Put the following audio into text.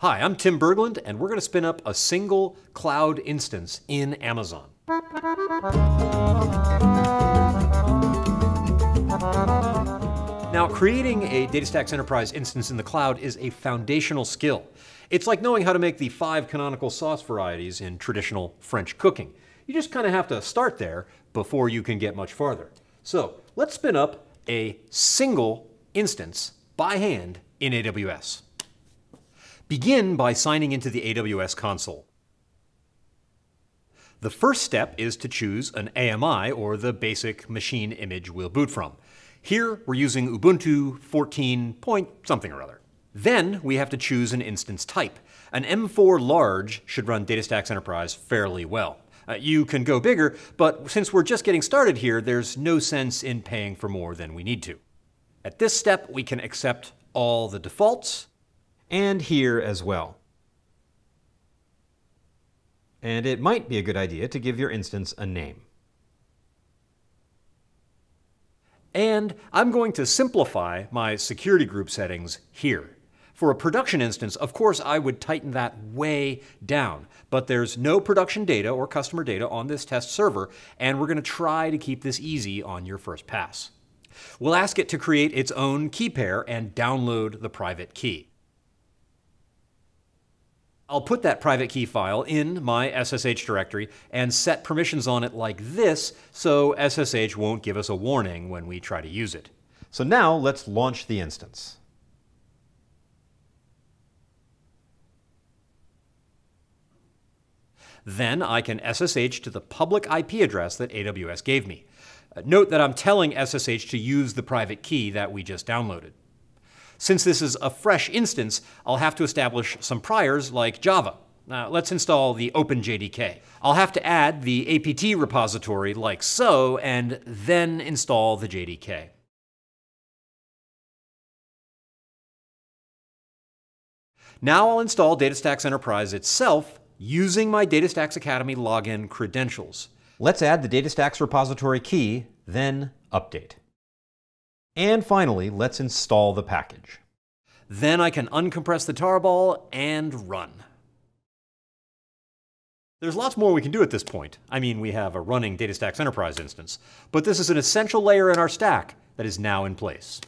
Hi, I'm Tim Berglund, and we're going to spin up a single cloud instance in Amazon. Now, creating a DataStax Enterprise instance in the cloud is a foundational skill. It's like knowing how to make the 5 canonical sauce varieties in traditional French cooking. You just kind of have to start there before you can get much farther. So let's spin up a single instance by hand in AWS. Begin by signing into the AWS console. The first step is to choose an AMI, or the basic machine image we'll boot from. Here, we're using Ubuntu 14 point something or other. Then we have to choose an instance type. An M4 large should run DataStax Enterprise fairly well. You can go bigger, but since we're just getting started here, there's no sense in paying for more than we need to. At this step, we can accept all the defaults, and here as well. And it might be a good idea to give your instance a name. And I'm going to simplify my security group settings here. For a production instance, of course, I would tighten that way down, but there's no production data or customer data on this test server, and we're going to try to keep this easy on your first pass. We'll ask it to create its own key pair and download the private key. I'll put that private key file in my SSH directory and set permissions on it like this, so SSH won't give us a warning when we try to use it. So now let's launch the instance. Then I can SSH to the public IP address that AWS gave me. Note that I'm telling SSH to use the private key that we just downloaded. Since this is a fresh instance, I'll have to establish some priors like Java. Now, let's install the OpenJDK. I'll have to add the APT repository like so, and then install the JDK. Now I'll install DataStax Enterprise itself using my DataStax Academy login credentials. Let's add the DataStax repository key, then update. And finally, let's install the package. Then I can uncompress the tarball and run. There's lots more we can do at this point. I mean, we have a running DataStax Enterprise instance, but this is an essential layer in our stack that is now in place.